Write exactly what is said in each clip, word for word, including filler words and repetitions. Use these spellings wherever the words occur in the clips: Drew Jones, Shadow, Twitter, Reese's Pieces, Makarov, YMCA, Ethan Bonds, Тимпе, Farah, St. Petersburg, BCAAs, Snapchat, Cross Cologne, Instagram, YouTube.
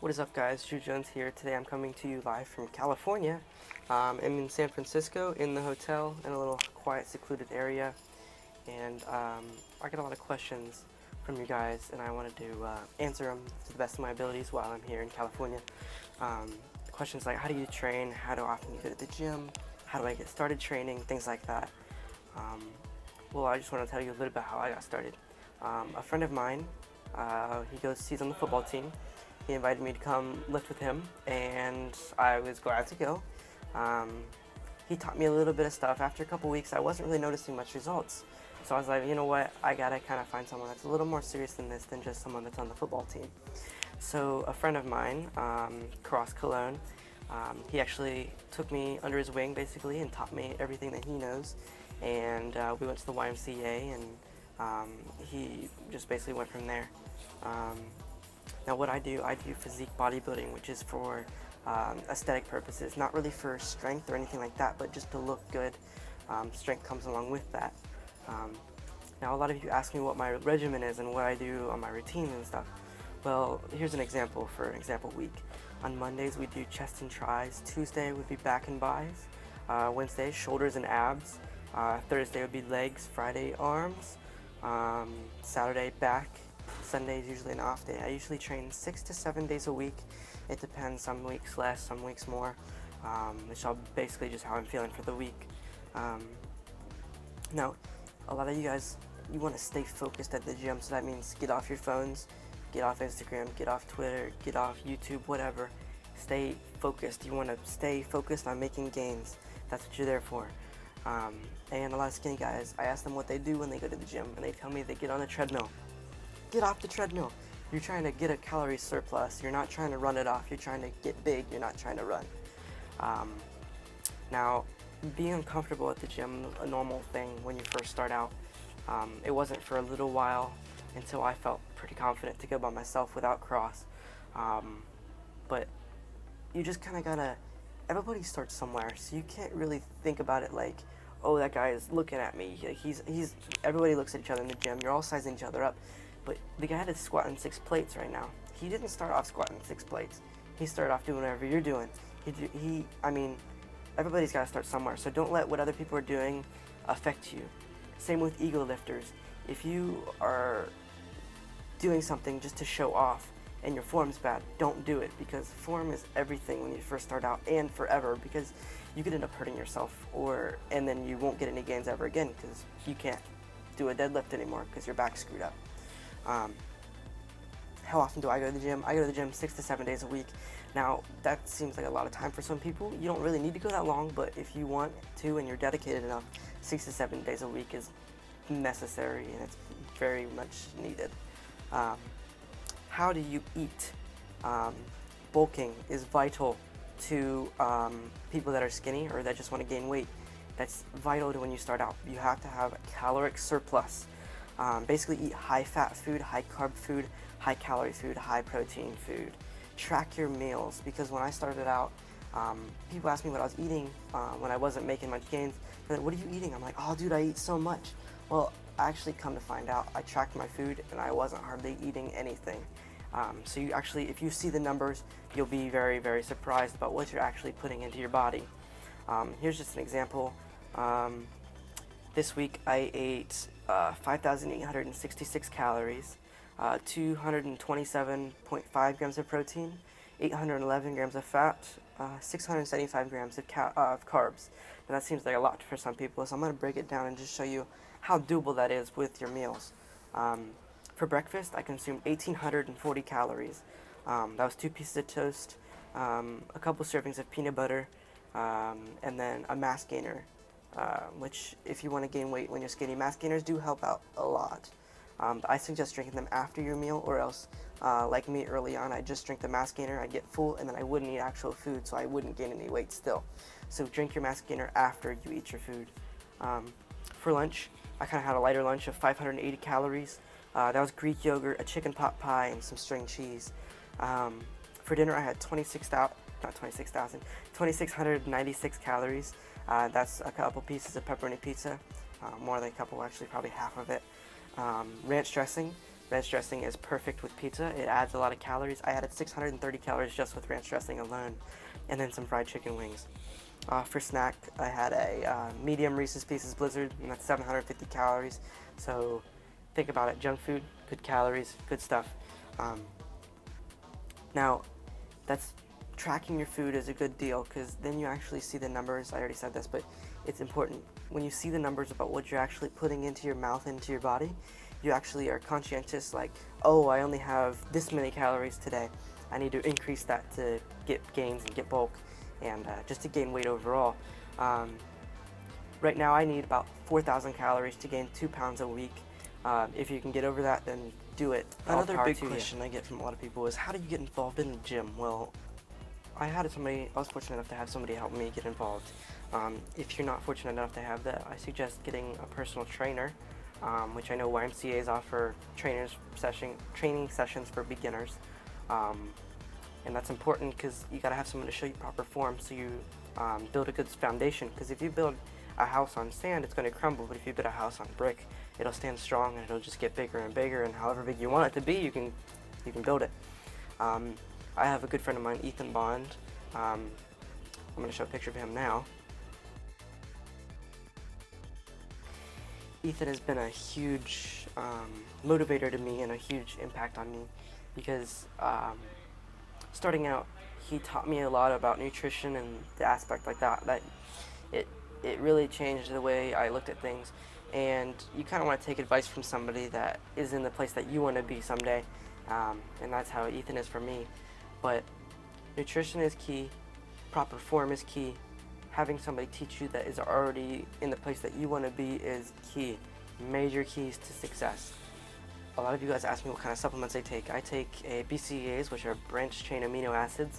What is up, guys? Drew Jones here. Today I'm coming to you live from California. Um, I'm in San Francisco in the hotel in a little quiet, secluded area. And um, I get a lot of questions from you guys, and I wanted to uh, answer them to the best of my abilities while I'm here in California. Um, questions like, how do you train? How do often you go to the gym? How do I get started training? Things like that. Um, well, I just want to tell you a little about how I got started. Um, a friend of mine, uh, he goes, he's on the football team. He invited me to come lift with him, and I was glad to go. Um, he taught me a little bit of stuff. After a couple weeks, I wasn't really noticing much results. So I was like, you know what, I gotta kind of find someone that's a little more serious than this, than just someone that's on the football team. So a friend of mine, um, Cross Cologne, um, he actually took me under his wing, basically, and taught me everything that he knows. And uh, we went to the Y M C A, and um, he just basically went from there. Um, Now what I do, I do physique bodybuilding, which is for um, aesthetic purposes, not really for strength or anything like that, but just to look good. Um, strength comes along with that. Um, now a lot of you ask me what my regimen is and what I do on my routine and stuff. Well, here's an example for an example week. On Mondays we do chest and tries, Tuesday would be back and buys, uh, Wednesday shoulders and abs, uh, Thursday would be legs, Friday arms, um, Saturday back. Sunday is usually an off day. I usually train six to seven days a week. It depends, some weeks less, some weeks more. Um, it's all basically just how I'm feeling for the week. Um, now, a lot of you guys, you want to stay focused at the gym, so that means get off your phones, get off Instagram, get off Twitter, get off YouTube, whatever. Stay focused. You want to stay focused on making gains. That's what you're there for. Um, and a lot of skinny guys, I ask them what they do when they go to the gym, and they tell me they get on a treadmill. Get off the treadmill. You're trying to get a calorie surplus. You're not trying to run it off. You're trying to get big. You're not trying to run. Um, now, being uncomfortable at the gym, a normal thing when you first start out. Um, it wasn't for a little while until I felt pretty confident to go by myself without Cross. Um, but you just kind of gotta, everybody starts somewhere. So you can't really think about it like, oh, that guy is looking at me. He's, he's, everybody looks at each other in the gym. You're all sizing each other up. But the guy that's squatting six plates right now, he didn't start off squatting six plates. He started off doing whatever you're doing. He, he I mean, everybody's got to start somewhere. So don't let what other people are doing affect you. Same with ego lifters. If you are doing something just to show off and your form's bad, don't do it, because form is everything when you first start out and forever, because you could end up hurting yourself, or and then you won't get any gains ever again because you can't do a deadlift anymore because your back's screwed up. Um, how often do I go to the gym? I go to the gym six to seven days a week. Now, that seems like a lot of time for some people. You don't really need to go that long, but if you want to and you're dedicated enough, six to seven days a week is necessary, and it's very much needed. Um, how do you eat? Um, bulking is vital to um, people that are skinny or that just want to gain weight. That's vital to when you start out. You have to have a caloric surplus. Um, basically eat high-fat food, high-carb food, high-calorie food, high-protein food. Track your meals, because when I started out, um, people asked me what I was eating uh, when I wasn't making much gains. They're like, what are you eating? I'm like, oh, dude, I eat so much. Well, I actually come to find out, I tracked my food, and I wasn't hardly eating anything. Um, so you actually, if you see the numbers, you'll be very, very surprised about what you're actually putting into your body. Um, here's just an example. Um, this week, I ate Uh, five thousand eight hundred sixty-six calories, uh, two hundred twenty-seven point five grams of protein, eight hundred eleven grams of fat, uh, six hundred seventy-five grams of, ca uh, of carbs. And that seems like a lot for some people, so I'm going to break it down and just show you how doable that is with your meals. Um, for breakfast, I consumed one thousand eight hundred forty calories. Um, that was two pieces of toast, um, a couple servings of peanut butter, um, and then a mass gainer. Uh, which, if you want to gain weight when you're skinny, mass gainers do help out a lot. Um, I suggest drinking them after your meal, or else, uh, like me early on, I just drink the mass gainer, I'd get full, and then I wouldn't eat actual food, so I wouldn't gain any weight still. So drink your mass gainer after you eat your food. Um, for lunch, I kind of had a lighter lunch of five hundred eighty calories. Uh, that was Greek yogurt, a chicken pot pie, and some string cheese. Um, for dinner, I had twenty-six thousand, not twenty-six thousand, two thousand six hundred ninety-six calories. Uh, that's a couple pieces of pepperoni pizza, uh, more than a couple, actually probably half of it. Um, ranch dressing, Ranch dressing is perfect with pizza. It adds a lot of calories. I added six hundred thirty calories just with ranch dressing alone, and then some fried chicken wings. Uh, for snack, I had a uh, medium Reese's Pieces Blizzard, and that's seven hundred fifty calories. So think about it, junk food, good calories, good stuff. Um, now, that's tracking your food is a good deal, because then you actually see the numbers. I already said this, but it's important. When you see the numbers about what you're actually putting into your mouth, into your body, you actually are conscientious, like, oh, I only have this many calories today. I need to increase that to get gains and get bulk, and uh, just to gain weight overall. Um, right now I need about four thousand calories to gain two pounds a week. Uh, if you can get over that, then do it. Another big question I get from a lot of people is, how do you get involved in the gym? Well, I had somebody, I was fortunate enough to have somebody help me get involved. Um, if you're not fortunate enough to have that, I suggest getting a personal trainer, um, which I know Y M C As offer trainers session, training sessions for beginners. Um, And that's important, because you gotta have someone to show you proper form, so you um, build a good foundation. Because if you build a house on sand, it's gonna crumble. But if you build a house on brick, it'll stand strong, and it'll just get bigger and bigger. And however big you want it to be, you can you can build it. Um, I have a good friend of mine, Ethan Bonds. Um, I'm gonna show a picture of him now. Ethan has been a huge um, motivator to me and a huge impact on me, because. Um, Starting out, he taught me a lot about nutrition and the aspect like that. That it it really changed the way I looked at things. And you kind of want to take advice from somebody that is in the place that you want to be someday. Um, and that's how Ethan is for me. But nutrition is key. Proper form is key. Having somebody teach you that is already in the place that you want to be is key. Major keys to success. A lot of you guys ask me what kind of supplements I take. I take a B C A As, which are branched chain amino acids.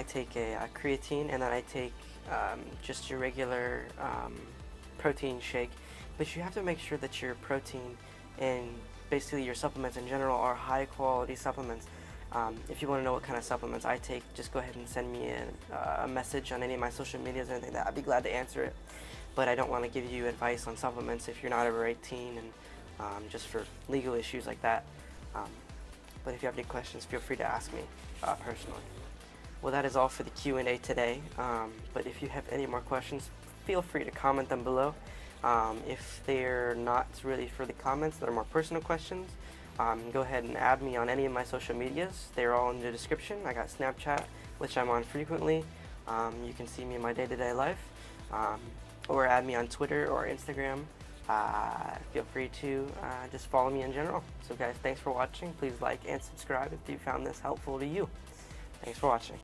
I take a, a creatine, and then I take um, just your regular um, protein shake. But you have to make sure that your protein and basically your supplements in general are high quality supplements. Um, if you want to know what kind of supplements I take, just go ahead and send me a, a message on any of my social medias or anything. That I'd be glad to answer it. But I don't want to give you advice on supplements if you're not over eighteen, and Um, just for legal issues like that. Um, but if you have any questions, feel free to ask me uh, personally. Well, that is all for the Q and A today, um, but if you have any more questions, feel free to comment them below. Um, if they're not really for the comments, that are more personal questions, um, go ahead and add me on any of my social medias. They're all in the description. I got Snapchat, which I'm on frequently. Um, you can see me in my day-to-day life, um, or add me on Twitter or Instagram. Uh, feel free to uh, just follow me in general. So guys, thanks for watching. Please like and subscribe if you found this helpful to you. Thanks for watching.